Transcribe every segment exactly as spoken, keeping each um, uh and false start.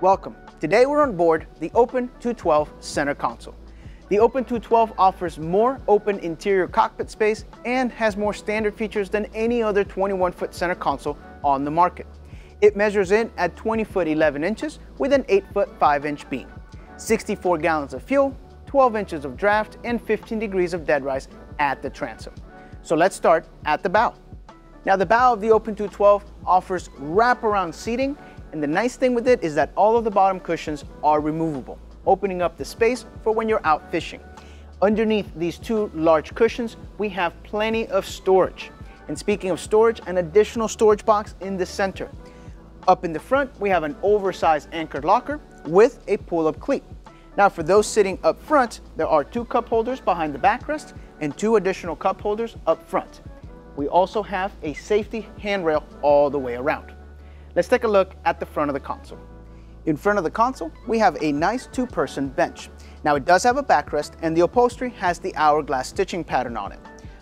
Welcome. Today we're on board the Open two twelve center console. The Open two twelve offers more open interior cockpit space and has more standard features than any other twenty-one foot center console on the market. It measures in at twenty foot eleven inches with an eight foot five inch beam, sixty-four gallons of fuel, twelve inches of draft, and fifteen degrees of dead rise at the transom. So let's start at the bow. Now the bow of the Open two twelve offers wraparound seating, and the nice thing with it is that all of the bottom cushions are removable, opening up the space for when you're out fishing. Underneath these two large cushions, we have plenty of storage. And speaking of storage, an additional storage box in the center. Up in the front, we have an oversized anchored locker with a pull-up cleat. Now for those sitting up front, there are two cup holders behind the backrest and two additional cup holders up front. We also have a safety handrail all the way around. Let's take a look at the front of the console. In front of the console, we have a nice two-person bench. Now it does have a backrest and the upholstery has the hourglass stitching pattern on it.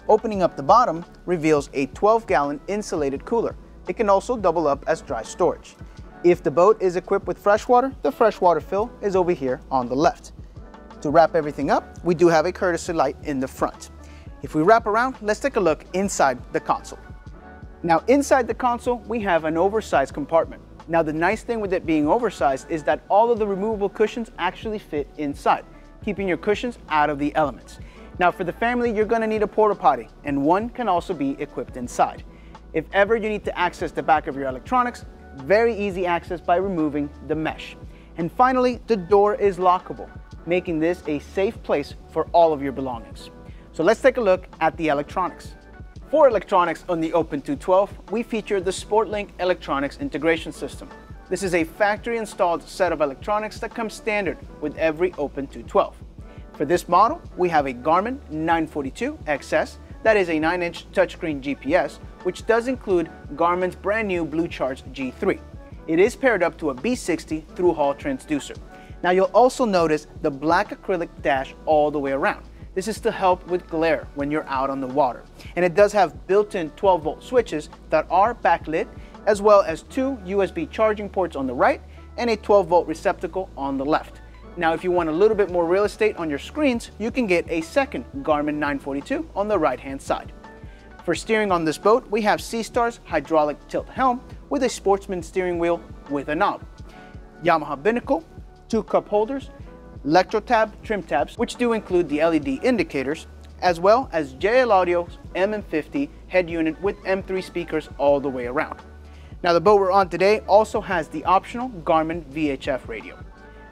Opening up the bottom reveals a twelve gallon insulated cooler. It can also double up as dry storage. If the boat is equipped with freshwater, the freshwater fill is over here on the left. To wrap everything up, we do have a courtesy light in the front. If we wrap around, let's take a look inside the console. Now inside the console, we have an oversized compartment. Now the nice thing with it being oversized is that all of the removable cushions actually fit inside, keeping your cushions out of the elements. Now for the family, you're gonna need a porta potty, and one can also be equipped inside. If ever you need to access the back of your electronics, very easy access by removing the mesh. And finally, the door is lockable, making this a safe place for all of your belongings. So let's take a look at the electronics. For electronics on the Open two twelve, we feature the SportLink electronics integration system. This is a factory installed set of electronics that comes standard with every Open two twelve. For this model, we have a Garmin nine forty-two X S, that is a nine inch touchscreen G P S, which does include Garmin's brand new BlueChart G three. It is paired up to a B sixty through-haul transducer. Now you'll also notice the black acrylic dash all the way around. This is to help with glare when you're out on the water. And it does have built-in twelve volt switches that are backlit, as well as two U S B charging ports on the right and a twelve volt receptacle on the left. Now, if you want a little bit more real estate on your screens, you can get a second Garmin nine forty-two on the right-hand side. For steering on this boat, we have SeaStar's hydraulic tilt helm with a Sportsman steering wheel with a knob, Yamaha binnacle, two cup holders, Electro Tab trim tabs, which do include the L E D indicators, as well as J L Audio's M M fifty head unit with M three speakers all the way around. Now the boat we're on today also has the optional Garmin V H F radio.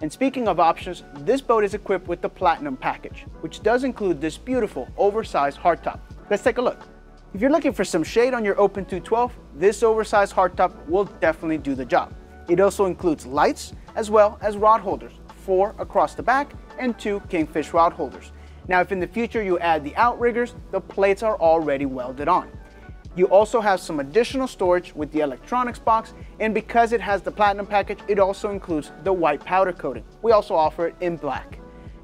And speaking of options, this boat is equipped with the Platinum package, which does include this beautiful oversized hardtop. Let's take a look. If you're looking for some shade on your Open two twelve, this oversized hardtop will definitely do the job. It also includes lights as well as rod holders, four across the back and two Kingfish rod holders. Now, if in the future you add the outriggers, the plates are already welded on. You also have some additional storage with the electronics box, and because it has the Platinum package, it also includes the white powder coating. We also offer it in black.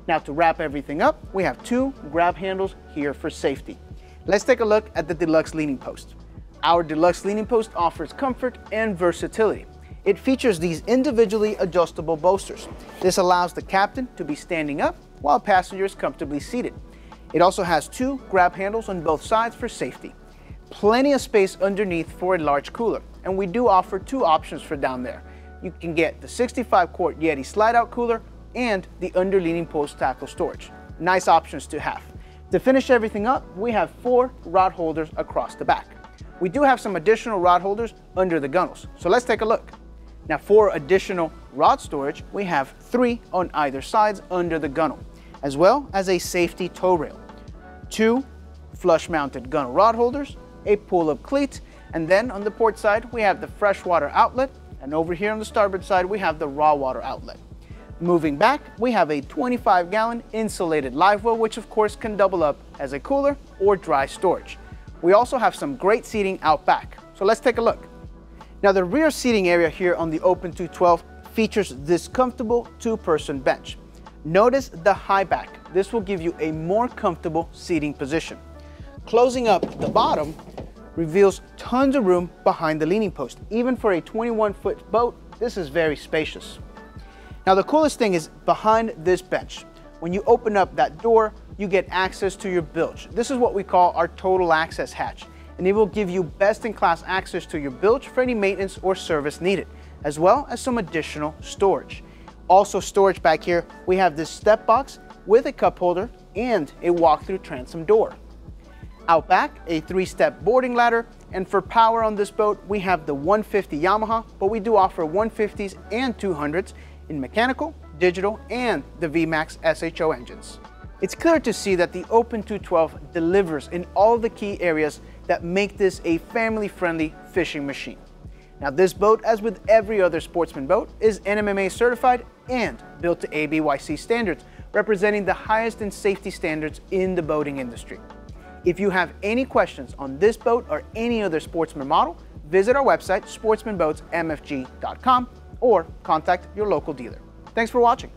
Now to wrap everything up, we have two grab handles here for safety. Let's take a look at the Deluxe Leaning Post. Our Deluxe Leaning Post offers comfort and versatility. It features these individually adjustable bolsters. This allows the captain to be standing up while passengers comfortably seated. It also has two grab handles on both sides for safety. Plenty of space underneath for a large cooler, and we do offer two options for down there. You can get the sixty-five quart Yeti slide-out cooler and the under-leaning post tackle storage. Nice options to have. To finish everything up, we have four rod holders across the back. We do have some additional rod holders under the gunnels, so let's take a look. Now for additional rod storage, we have three on either sides under the gunnel, as well as a safety tow rail, two flush-mounted gunnel rod holders, a pull-up cleat, and then on the port side, we have the freshwater outlet, and over here on the starboard side, we have the raw water outlet. Moving back, we have a twenty-five gallon insulated live well, which of course can double up as a cooler or dry storage. We also have some great seating out back, so let's take a look. Now the rear seating area here on the Open two twelve features this comfortable two-person bench. Notice the high back. This will give you a more comfortable seating position. Closing up the bottom reveals tons of room behind the leaning post. Even for a twenty-one foot boat, this is very spacious. Now the coolest thing is behind this bench. When you open up that door, you get access to your bilge. This is what we call our total access hatch, and it will give you best-in-class access to your bilge for any maintenance or service needed, as well as some additional storage. Also storage back here, we have this step box with a cup holder and a walk-through transom door. Out back, a three-step boarding ladder, and for power on this boat, we have the one fifty Yamaha, but we do offer one fifties and two hundreds in mechanical, digital, and the V MAX S H O engines. It's clear to see that the Open two twelve delivers in all the key areas that make this a family-friendly fishing machine. Now this boat, as with every other Sportsman boat, is N M M A certified and built to A B Y C standards, representing the highest in safety standards in the boating industry. If you have any questions on this boat or any other Sportsman model, visit our website, sportsman boats m f g dot com, or contact your local dealer. Thanks for watching.